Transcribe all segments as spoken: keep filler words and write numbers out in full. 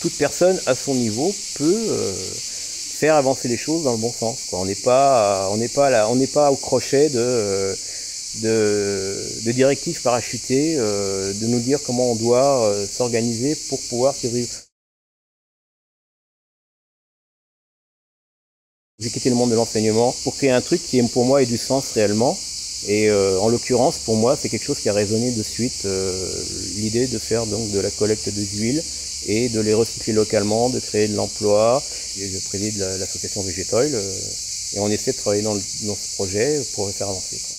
toute personne à son niveau peut euh, faire avancer les choses dans le bon sens, quoi. On n'est pas, on n'est pas là, on n'est pas au crochet de, de, de directives parachutées, euh, de nous dire comment on doit euh, s'organiser pour pouvoir survivre. J'ai quitté le monde de l'enseignement pour créer un truc qui, pour moi, ait du sens réellement. Et euh, en l'occurrence, pour moi, c'est quelque chose qui a résonné de suite, euh, l'idée de faire donc de la collecte de huiles et de les recycler localement, de créer de l'emploi. Je préside l'association Végétoil euh, et on essaie de travailler dans, le, dans ce projet pour le faire avancer, quoi.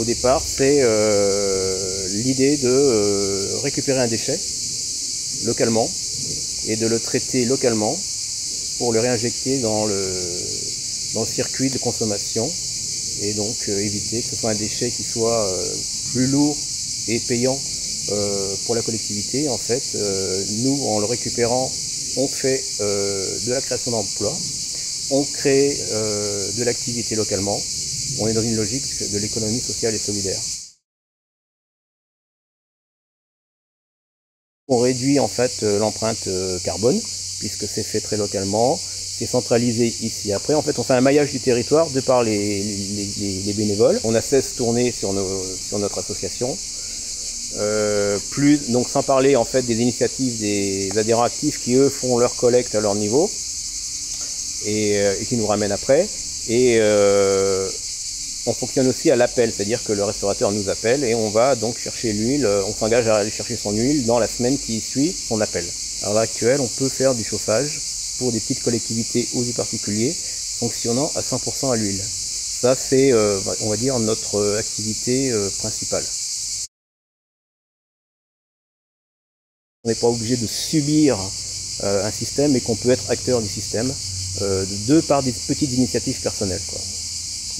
Au départ, c'est euh, l'idée de euh, récupérer un déchet localement et de le traiter localement pour le réinjecter dans le, dans le circuit de consommation et donc euh, éviter que ce soit un déchet qui soit euh, plus lourd et payant euh, pour la collectivité. En fait, euh, nous, en le récupérant, on fait euh, de la création d'emplois, on crée euh, de l'activité localement, on est dans une logique de l'économie sociale et solidaire. On réduit en fait l'empreinte carbone, puisque c'est fait très localement, c'est centralisé ici. Après, en fait, on fait un maillage du territoire de par les, les, les bénévoles. On a seize tournées sur, nos, sur notre association. Euh, plus, donc sans parler en fait des initiatives des adhérents actifs qui eux font leur collecte à leur niveau et, et qui nous ramènent après. Et euh, on fonctionne aussi à l'appel, c'est-à-dire que le restaurateur nous appelle et on va donc chercher l'huile, on s'engage à aller chercher son huile dans la semaine qui suit son appel. Alors à l'heure actuelle, on peut faire du chauffage pour des petites collectivités ou des particuliers fonctionnant à cent pour cent à l'huile. Ça c'est, euh, on va dire, notre activité euh, principale. On n'est pas obligé de subir euh, un système et qu'on peut être acteur du système euh, de par des petites initiatives personnelles, quoi.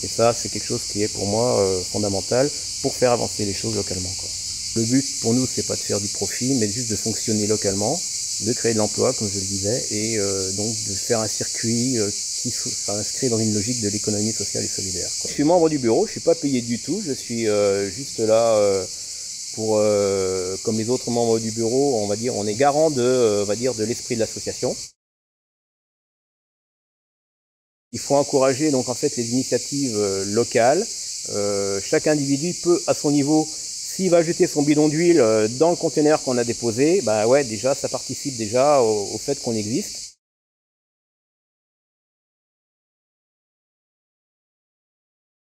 Et ça, c'est quelque chose qui est pour moi euh, fondamental pour faire avancer les choses localement, quoi. Le but pour nous, c'est pas de faire du profit, mais juste de fonctionner localement, de créer de l'emploi, comme je le disais, et euh, donc de faire un circuit euh, qui s'inscrit dans une logique de l'économie sociale et solidaire, quoi. Je suis membre du bureau, je suis pas payé du tout, je suis euh, juste là euh, pour, euh, comme les autres membres du bureau, on va dire, on est garant de, euh, on va dire, de l'esprit de l'association. Il faut encourager donc en fait les initiatives locales. Euh, chaque individu peut à son niveau, s'il va jeter son bidon d'huile dans le conteneur qu'on a déposé, bah ouais, déjà ça participe déjà au, au fait qu'on existe.